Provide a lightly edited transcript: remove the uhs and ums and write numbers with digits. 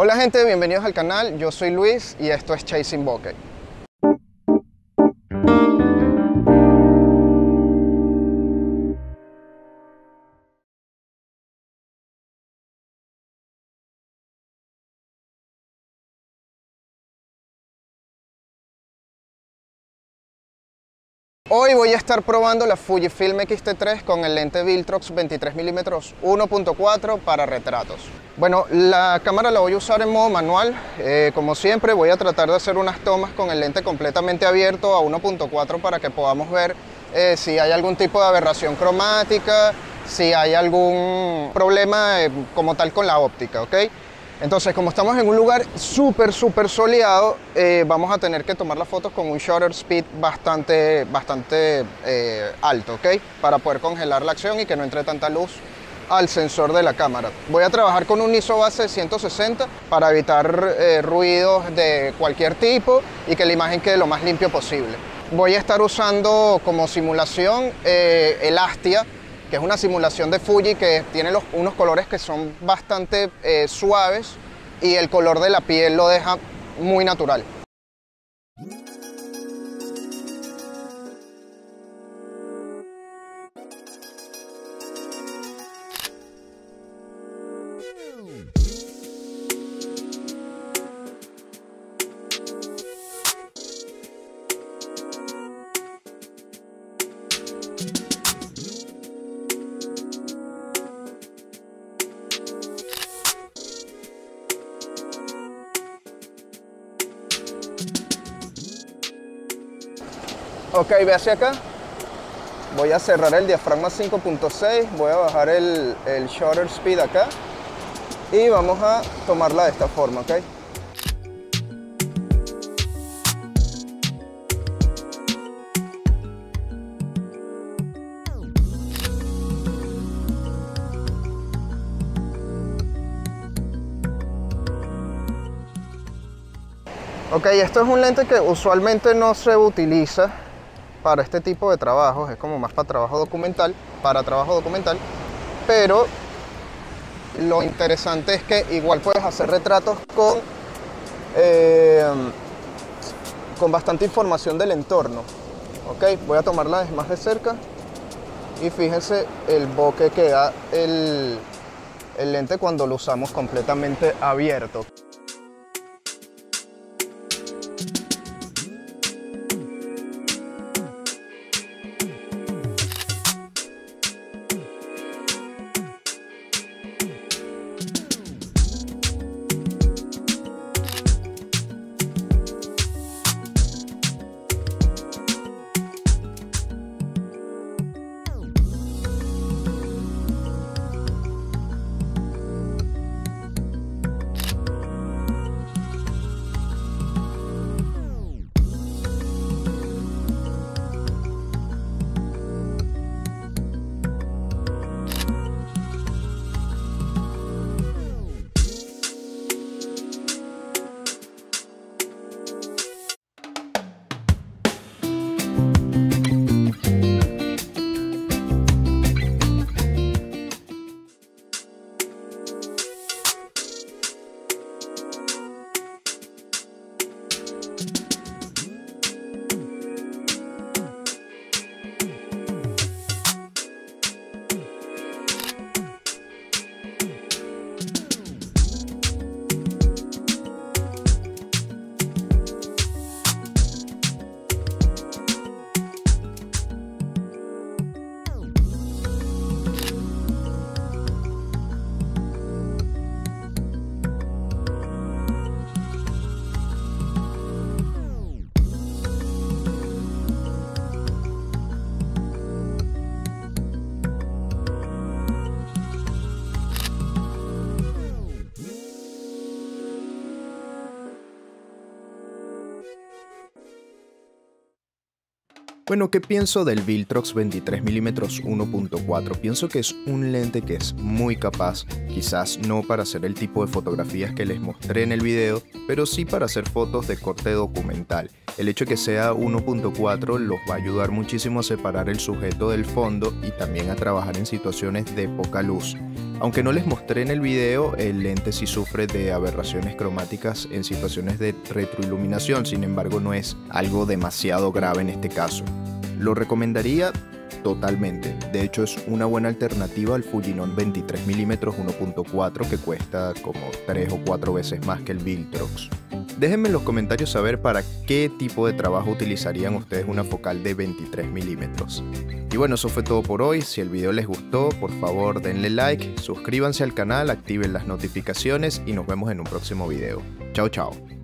Hola gente, bienvenidos al canal, yo soy Luis y esto es Chasing Bokeh. Hoy voy a estar probando la Fujifilm X-T3 con el lente Viltrox 23mm 1.4 para retratos. Bueno, la cámara la voy a usar en modo manual. Como siempre voy a tratar de hacer unas tomas con el lente completamente abierto a 1.4 para que podamos ver si hay algún tipo de aberración cromática, si hay algún problema como tal con la óptica, ¿ok? Entonces, como estamos en un lugar súper soleado, vamos a tener que tomar las fotos con un shutter speed bastante alto, ¿ok? Para poder congelar la acción y que no entre tanta luz al sensor de la cámara. Voy a trabajar con un ISO base de 160 para evitar ruidos de cualquier tipo y que la imagen quede lo más limpio posible. Voy a estar usando como simulación el Astia, que es una simulación de Fuji que tiene unos colores que son bastante suaves y el color de la piel lo deja muy natural. Ok, ve hacia acá, voy a cerrar el diafragma 5.6, voy a bajar el shutter speed acá y vamos a tomarla de esta forma, ok. Ok, esto es un lente que usualmente no se utiliza para este tipo de trabajos, es como más para trabajo documental, pero lo interesante es que igual puedes hacer retratos con bastante información del entorno. Ok, voy a tomarla más de cerca y fíjense el bokeh que da el lente cuando lo usamos completamente abierto. Bueno, ¿qué pienso del Viltrox 23mm 1.4? Pienso que es un lente que es muy capaz, quizás no para hacer el tipo de fotografías que les mostré en el video, pero sí para hacer fotos de corte documental. El hecho de que sea 1.4 los va a ayudar muchísimo a separar el sujeto del fondo y también a trabajar en situaciones de poca luz. Aunque no les mostré en el video, el lente sí sufre de aberraciones cromáticas en situaciones de retroiluminación, sin embargo no es algo demasiado grave en este caso. Lo recomendaría totalmente, de hecho es una buena alternativa al Fujinon 23mm 1.4 que cuesta como 3 o 4 veces más que el Viltrox. Déjenme en los comentarios saber para qué tipo de trabajo utilizarían ustedes una focal de 23mm. Y bueno, eso fue todo por hoy. Si el video les gustó, por favor denle like, suscríbanse al canal, activen las notificaciones y nos vemos en un próximo video. Chao, chao.